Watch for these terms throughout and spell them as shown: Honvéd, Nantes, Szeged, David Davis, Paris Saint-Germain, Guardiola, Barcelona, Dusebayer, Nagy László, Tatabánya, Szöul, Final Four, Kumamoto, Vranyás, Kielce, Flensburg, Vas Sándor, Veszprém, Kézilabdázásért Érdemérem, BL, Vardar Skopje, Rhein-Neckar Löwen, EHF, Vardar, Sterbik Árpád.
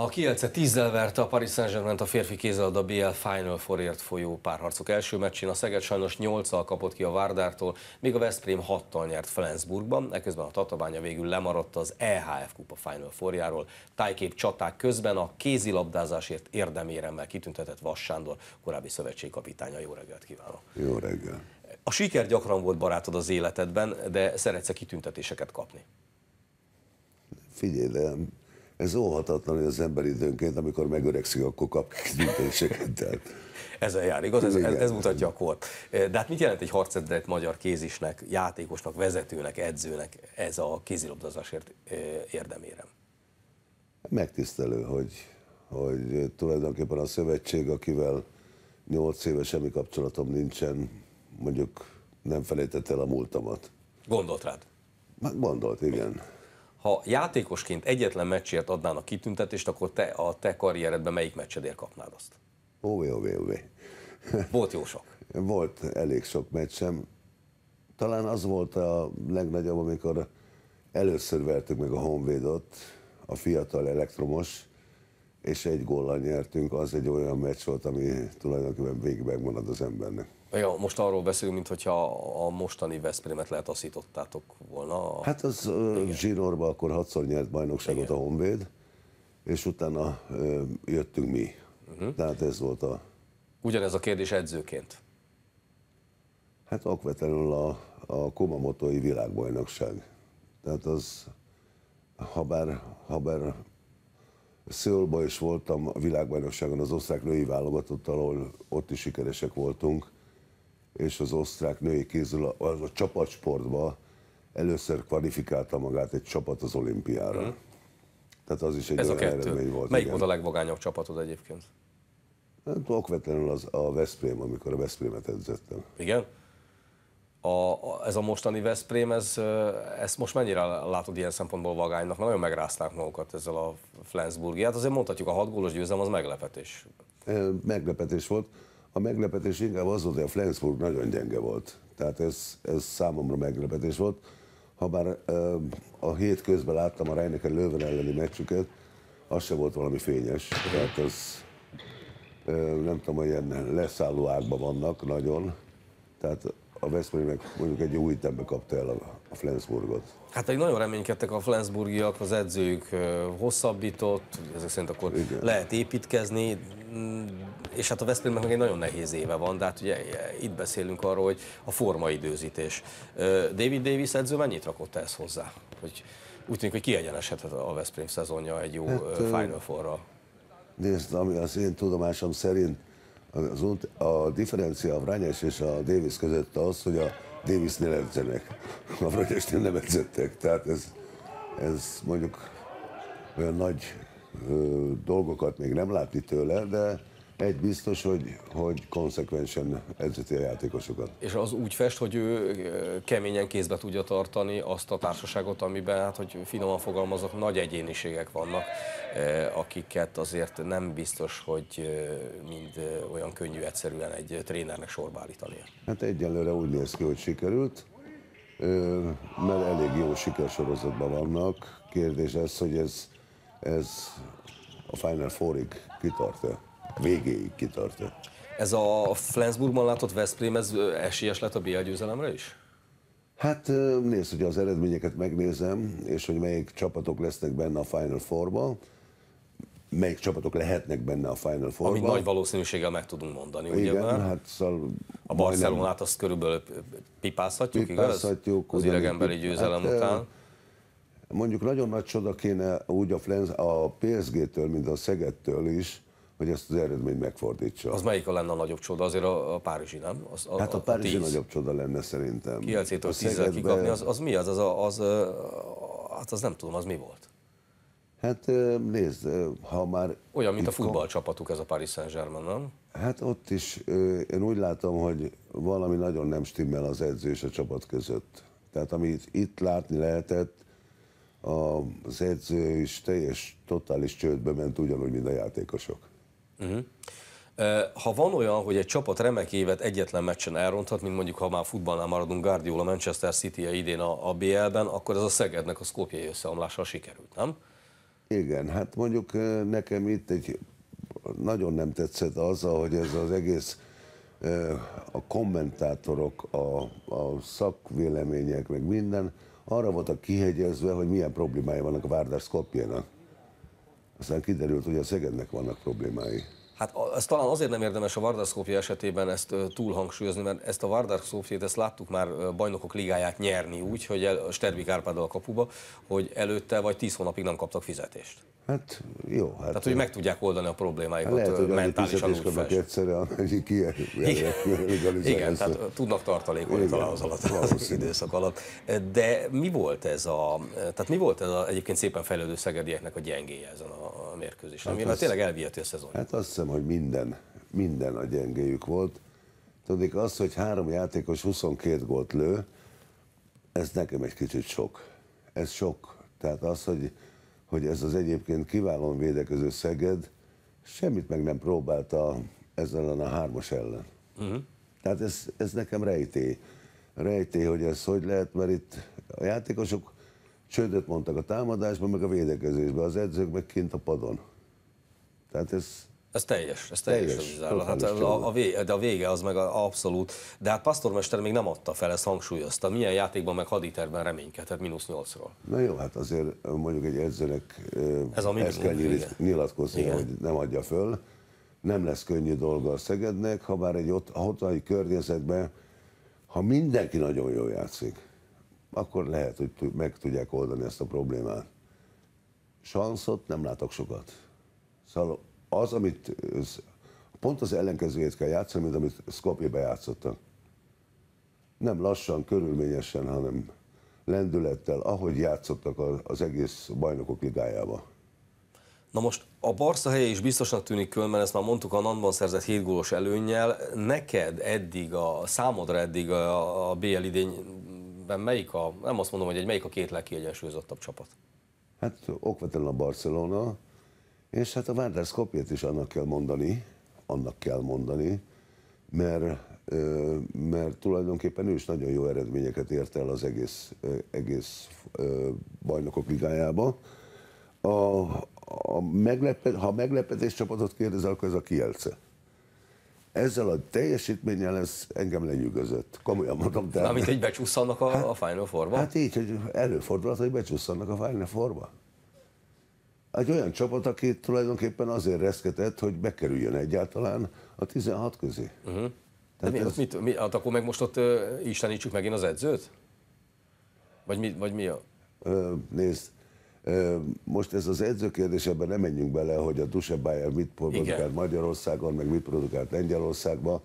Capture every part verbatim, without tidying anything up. A Kielce tízzel verte a Paris Saint-Germaint a férfi kézilabda bé el Final Fourért folyó párharcok első meccsén. A Szeged sajnos nyolccal kapott ki a Vardartól, míg a Veszprém hattal nyert Flensburgban. Eközben a Tatabánya végül lemaradt az e há ef kupa Final Fourjáról. Tájkép csaták közben a kézilabdázásért érdeméremmel kitüntetett Vas Sándor, korábbi szövetségkapitánya. Jó reggelt kívánok! Jó reggelt! A siker gyakran volt barátod az életedben, de szeretsz-e kitüntetéseket kapni? Figyelj, de... ez óhatatlan, hogy az ember időnként, amikor megöregszik, akkor kap kitüntetéseket. Ezzel jár, igaz? Ez, ez, ez mutatja a kort. De hát mit jelent egy harcedzett magyar kézisnek, játékosnak, vezetőnek, edzőnek ez a kézilabdázásért érdemérem? Megtisztelő, hogy, hogy tulajdonképpen a szövetség, akivel nyolc éve semmi kapcsolatom nincsen, mondjuk nem felejtett el a múltamat. Gondolt rád? Gondolt, igen. Ha játékosként egyetlen meccsért adnának kitüntetést, akkor te a te karrieredben melyik meccsedért kapnád azt? Óvé, óvé, óvé. Volt jó sok? Volt elég sok meccsem. Talán az volt a legnagyobb, amikor először vertük meg a Honvédot, a fiatal elektromos, és egy góllal nyertünk. Az egy olyan meccs volt, ami tulajdonképpen végig megmarad az embernek. Ja, most arról beszélünk, mintha a mostani Veszprémet lehetaszítottátok volna. Hát az zsinórban akkor hatszor nyert bajnokságot, igen, a Honvéd, és utána jöttünk mi. Uh-huh. Tehát ez volt a... Ugyanez a kérdés edzőként? Hát okvetlenül a, a kumamotói világbajnokság. Tehát az, habár, habár Szöulban is voltam a világbajnokságon az osztrák női válogatottal, ahol ott is sikeresek voltunk, és az osztrák női kézilabda, az a csapatsportban először kvalifikálta magát egy csapat az olimpiára. Mm. Tehát az is egy olyan eredmény volt. Melyik igen. volt a legvagányabb csapatod egyébként? Hát okvetlenül az a Veszprém, amikor a Veszprémet edzettem. Igen? A, a, ez a mostani Veszprém, ez, ezt most mennyire látod ilyen szempontból vagánynak? Mert nagyon megrázták magukat ezzel a Flensburgiát. Azért mondhatjuk, a hat gólos győzelem az meglepetés. Meglepetés volt. A meglepetés inkább az volt, hogy a Flensburg nagyon gyenge volt. Tehát ez, ez számomra meglepetés volt. Habár a hét közben láttam a Rhein-Neckar Löwen elleni meccsüket, az se volt valami fényes. Tehát ez, nem tudom, hogy ilyen leszálló ágban vannak nagyon. Tehát a Veszprém meg mondjuk egy jó ütembe kapta el a Flensburgot. Hát egy nagyon reménykedtek a flensburgiak, az edzőjük hosszabbított, ezek szerint akkor igen, lehet építkezni, és hát a Veszprémnek meg egy nagyon nehéz éve van, de hát ugye itt beszélünk arról, hogy a formaidőzítés. David Davis edző mennyit rakott ehhez hozzá? Hogy úgy tűnik, hogy kiegyenesedhet a Veszprém szezonja egy jó hát, Final Fourra. Nézd, ami az én tudomásom szerint az, a differencia a Vranyás és a Davis között az, hogy a Davisnél edzenek, a Vranyásnél nem edzettek. Tehát ez, ez mondjuk olyan nagy ö, dolgokat még nem látni tőle, de egy biztos, hogy, hogy konszekvensen edzeti a játékosokat. És az úgy fest, hogy ő keményen kézbe tudja tartani azt a társaságot, amiben, hát, hogy finoman fogalmazok, nagy egyéniségek vannak, akiket azért nem biztos, hogy mind olyan könnyű egyszerűen egy trénernek sorba állítania. Hát egyelőre úgy néz ki, hogy sikerült, mert elég jó sikersorozatban vannak. Kérdés ez, hogy ez, ez a Final Fourig kitart-e? Végéig kitart. Ez a Flensburgban látott Veszprém, ez esélyes lett a bé el győzelemre is? Hát nézd, hogy az eredményeket megnézem, és hogy melyik csapatok lesznek benne a Final Fourba, melyik csapatok lehetnek benne a Final Fourba. Amit nagy valószínűséggel meg tudunk mondani, ugye? Igen, hát szóval a Barcelonát azt körülbelül pipázhatjuk, pipázhatjuk igaz? Az idegemberi győzelem hát, után. Mondjuk nagyon nagy csoda kéne úgy a, a pé es gé-től, mint a Szegedtől is, hogy ezt az eredményt megfordítsa. Az melyik lenne a nagyobb csoda? Azért a, a párizsi, nem? Az, a, hát a, a párizsi a nagyobb csoda lenne szerintem. Kielcétől tízzel kikapni, az, az mi az? Az, az, az, hát az nem tudom, az mi volt? Hát nézd, ha már... Olyan, mint a futballcsapatuk ez a Paris Saint-Germain, nem? Hát ott is én úgy látom, hogy valami nagyon nem stimmel az edző és a csapat között. Tehát amit itt látni lehetett, az edző is teljes, totális csődbe ment ugyanúgy, mint a játékosok. Uh-huh. Ha van olyan, hogy egy csapat remek évet egyetlen meccsen elronthat, mint mondjuk, ha már futballnál maradunk, Guardiola Manchester City-je idén a, a bé el-ben, akkor ez a Szegednek a szkópjai összeomlása sikerült, nem? Igen, hát mondjuk nekem itt egy nagyon nem tetszett az, hogy ez az egész a kommentátorok, a, a szakvélemények, meg minden, arra voltak kihegyezve, hogy milyen problémái vannak a Vardar Skopjénak. Aztán kiderült, hogy a Szegednek vannak problémái. Hát ez talán azért nem érdemes a Vardar Skopje esetében ezt túlhangsúlyozni, mert ezt a Vardar Skopjét ezt láttuk már Bajnokok Ligáját nyerni úgy, hogy el, Sterbik Árpáddal a kapuba, hogy előtte vagy tíz hónapig nem kaptak fizetést. Hát jó. Hát Tehát, hogy meg tudják oldani a problémáikat hát lehet, mentálisan úgy felső. Egyszerre, amennyi kiegalizálják. Igen, tehát tudnak tartalékolni talán az alatt, az időszak alatt. De mi volt ez a, tehát mi volt ez a egyébként szépen fejlődő szegedieknek a gyengéje ezen a mérkőzésen? Hát az, tényleg elviheti a szezon. Hát azt hiszem, hogy minden, minden a gyengéjük volt. Tudnék az, hogy három játékos huszonkét gólt lő, ez nekem egy kicsit sok. Ez sok. Tehát az, hogy hogy ez az egyébként kiválóan védekező Szeged semmit meg nem próbálta ezzel a hármas ellen. Uh-huh. Tehát ez, ez nekem rejtély. Rejtély, hogy ez hogy lehet, mert itt a játékosok csődöt mondtak a támadásban, meg a védekezésben, az edzők meg kint a padon. Tehát ez... Ez teljes, ez teljes, teljes az hát a, a vége, de a vége az meg a, abszolút. De hát Pásztormester még nem adta fel, ezt hangsúlyozta. Milyen játékban meg haditerben reménykedhet mínusz nyolcról? Na jó, hát azért mondjuk egy edzőnek ez a ezt kell nyilatkozni, hogy nem adja föl. Nem lesz könnyű dolga a Szegednek, ha bár egy ott, otthoni környezetben, ha mindenki nagyon jól játszik, akkor lehet, hogy meg tudják oldani ezt a problémát. Sanszot nem látok sokat. Szóval az, amit pont az ellenkezőjét kell játszani, mint amit Skopjébe játszottak. Nem lassan, körülményesen, hanem lendülettel, ahogy játszottak az egész Bajnokok Ligájába. Na most a Barca helye is biztosnak tűnik külön, mert ezt már mondtuk a Nantban szerzett hét gólos előnnyel. Neked eddig, a számodra eddig a, a bé el idényben melyik a, nem azt mondom, hogy egy melyik a két legkiegyensúlyozottabb csapat? Hát okvetlenül a Barcelona. És hát a Vardar Skopjét is annak kell mondani, annak kell mondani, mert, mert tulajdonképpen ő is nagyon jó eredményeket ért el az egész, egész Bajnokok Ligájába. A, a meglepet, ha a meglepetés csapatot kérdezel, akkor ez a Kielce. Ezzel a teljesítménnyel ez engem lenyűgözött. Komolyan mondom. De... Amit így becsúszannak a, hát, a Final Fourba? Hát így, hogy előfordulhat, hogy becsúszannak a Final Fourba. Egy olyan csapat, aki tulajdonképpen azért reszketett, hogy bekerüljön egyáltalán a tizenhat közé. Uh-huh. De mi, ez... mit, mi, hát akkor meg most ott uh, istenítsük megint az edzőt? Vagy mi, vagy mi a... Ö, nézd, ö, most ez az edző kérdés, ebben nem menjünk bele, hogy a Dusebayer mit produkált Magyarországon, meg mit produkált Lengyelországban,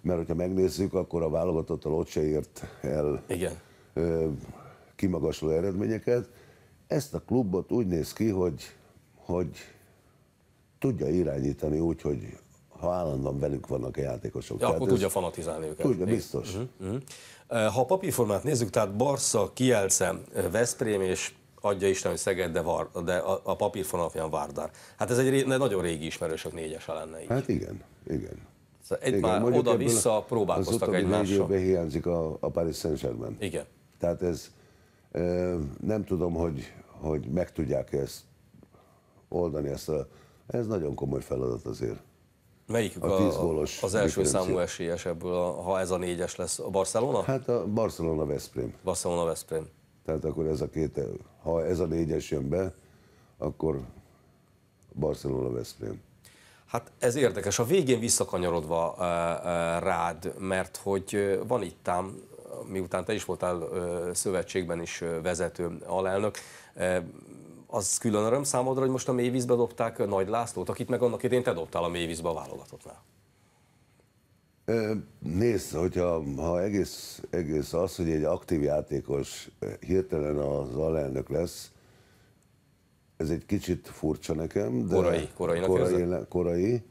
mert hogyha megnézzük, akkor a válogatottal ott se ért el igen. Ö, kimagasló eredményeket. Ezt a klubot úgy néz ki, hogy, hogy tudja irányítani úgy, hogy ha állandóan velük vannak a játékosok. Ja, akkor tudja fanatizálni őket. Tudja, biztos. Uh-huh, uh-huh. Ha a papírformát nézzük, tehát Barca, Kielce, Veszprém és adja Isten, hogy Szeged, de, var, de a, a papírforma alapján Vardar. Hát ez egy ré, nagyon régi ismerősök négyese lenne így. Hát igen, igen. Szóval egy igen, már oda-vissza próbálkoztak egymással. Az utóbbi négy évben hiányzik a, a Paris Saint-Germain. Igen. Tehát ez... Nem tudom, hogy, hogy meg tudják ezt oldani, ezt a, ez nagyon komoly feladat azért. Melyik a a, az első számú esélyes ebből, a, ha ez a négyes lesz? A Barcelona? Hát a Barcelona-Veszprém. Barcelona-Veszprém. Tehát akkor ez a két, ha ez a négyes jön be, akkor Barcelona-Veszprém. Hát ez érdekes. A végén visszakanyarodva rád, mert hogy van itt ám, miután te is voltál szövetségben is vezető alelnök, az külön öröm számodra, hogy most a mélyvízbe dobták Nagy Lászlót, akit meg annak idén te dobtál a mélyvízbe a válogatottnál. Nézd, hogyha ha egész, egész az, hogy egy aktív játékos hirtelen az alelnök lesz, ez egy kicsit furcsa nekem, de korai, korai, korai,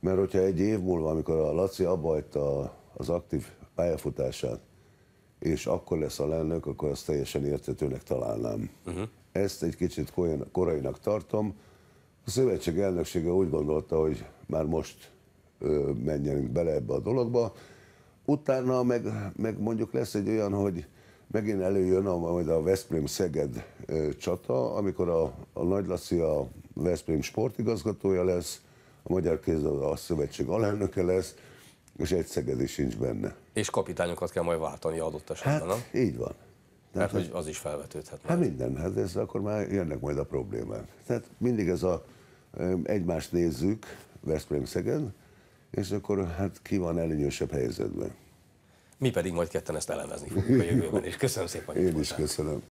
mert hogyha egy év múlva, amikor a Laci abbajta az aktív pályafutását, és akkor lesz a alelnök, akkor azt teljesen érthetőnek találnám. Uh-huh. Ezt egy kicsit korainak tartom. A szövetség elnöksége úgy gondolta, hogy már most ö, menjenek bele ebbe a dologba. Utána meg, meg mondjuk lesz egy olyan, hogy megint előjön a, majd a Veszprém-Szeged csata, amikor a, a Nagy Laci a Veszprém sportigazgatója lesz, a Magyar Kézilabda Szövetség alelnöke lesz, és egy szegedi sincs benne. És kapitányokat kell majd váltani adott esetben, hát, nem? Így van. Tehát, hát, hogy az is felvetődhet. Hát minden, hát ez akkor már jönnek majd a problémák. Tehát mindig ez a egymást nézzük, Veszprém-Szeged, és akkor hát ki van előnyösebb helyzetben. Mi pedig majd ketten ezt elemezni fogjuk a jövőben, és köszönöm szépen, hogy itt voltál. Én is köszönöm.